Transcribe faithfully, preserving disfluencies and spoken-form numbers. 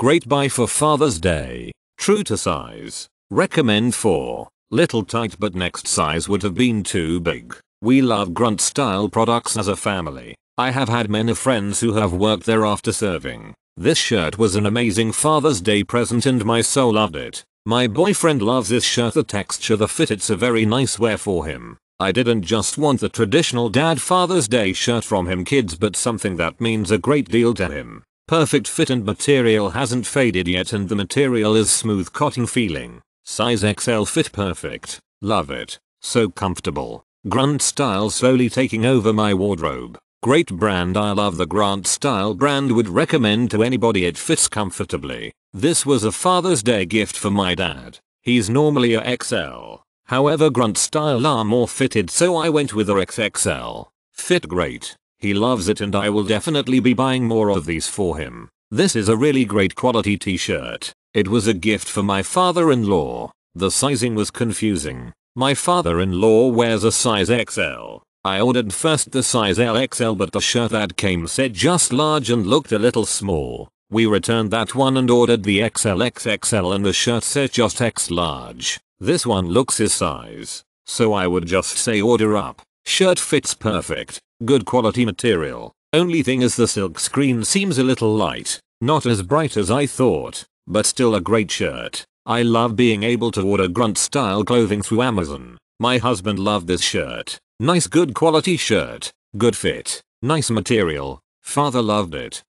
Great buy for Father's Day. True to size. Recommend four. Little tight, but next size would have been too big. We love Grunt Style products as a family. I have had many friends who have worked there after serving. This shirt was an amazing Father's Day present and my soul loved it. My boyfriend loves this shirt, the texture, the fit, it's a very nice wear for him. I didn't just want the traditional dad Father's Day shirt from him kids, but something that means a great deal to him. Perfect fit and material hasn't faded yet, and the material is smooth cotton feeling. Size X L, fit perfect. Love it. So comfortable. Grunt Style slowly taking over my wardrobe. Great brand. I love the Grunt Style brand. Would recommend to anybody. It fits comfortably. This was a Father's Day gift for my dad. He's normally a X L. However, Grunt Style are more fitted, so I went with a X X L. Fit great. He loves it and I will definitely be buying more of these for him. This is a really great quality t-shirt. It was a gift for my father-in-law. The sizing was confusing. My father-in-law wears a size X L. I ordered first the size L X L, but the shirt that came said just large and looked a little small. We returned that one and ordered the X L X X L, and the shirt said just X large. This one looks his size. So I would just say order up. Shirt fits perfect. Good quality material. Only thing is the silk screen seems a little light. Not as bright as I thought. But still a great shirt. I love being able to order Grunt Style clothing through Amazon. My husband loved this shirt. Nice good quality shirt. Good fit. Nice material. Father loved it.